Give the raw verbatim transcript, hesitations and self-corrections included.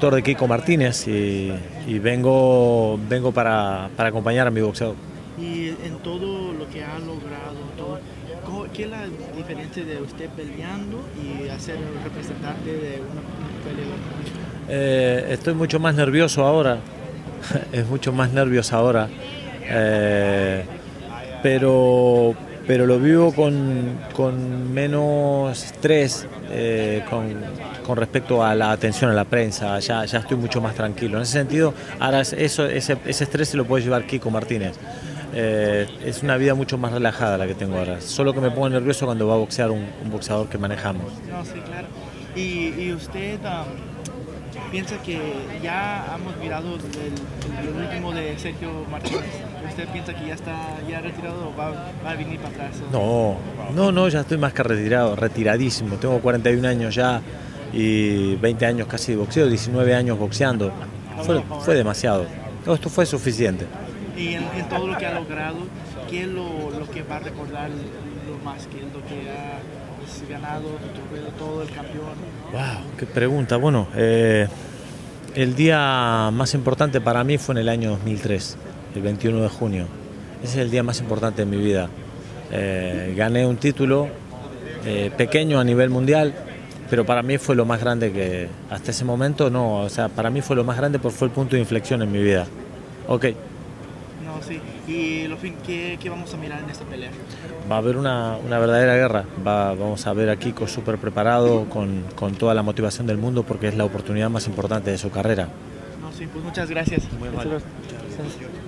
Soy de Kiko Martínez y, y vengo, vengo para, para acompañar a mi boxeador. Y en todo lo que ha logrado, todo, ¿qué es la diferencia de usted peleando y hacer representante de una peleadora? Eh, estoy mucho más nervioso ahora, es mucho más nervioso ahora, eh, pero, pero lo vivo con, con menos estrés eh, con, con respecto a la atención a la prensa, ya, ya estoy mucho más tranquilo. En ese sentido, ahora eso, ese, ese estrés se lo puede llevar Kiko Martínez. Eh, es una vida mucho más relajada la que tengo ahora, solo que me pongo nervioso cuando va a boxear un, un boxeador que manejamos. No, sí, claro. ¿Y, y usted um, piensa que ya hemos mirado el último de Sergio Martínez? ¿Usted piensa que ya está ya retirado o va, va a venir para atrás? No, no, no, ya estoy más que retirado, retiradísimo. Tengo cuarenta y un años ya y veinte años casi de boxeo, diecinueve años boxeando. Fue, fue demasiado. Esto fue suficiente. Y en, en todo lo que ha logrado, ¿qué es lo, lo que va a recordar lo más? ¿Qué es lo que ha ganado, todo el campeón? ¡Wow! ¡Qué pregunta! Bueno, eh, el día más importante para mí fue en el año dos mil tres, el veintiuno de junio. Ese es el día más importante de mi vida. Eh, gané un título eh, pequeño a nivel mundial, pero para mí fue lo más grande que hasta ese momento, no, o sea, para mí fue lo más grande porque fue el punto de inflexión en mi vida. Ok. No, sí. ¿Y lo fin, ¿qué, qué vamos a mirar en esta pelea? Va a haber una, una verdadera guerra. Va, vamos a ver a Kiko súper preparado, con, con toda la motivación del mundo, porque es la oportunidad más importante de su carrera. No, sí, pues muchas gracias. Muy muchas gracias.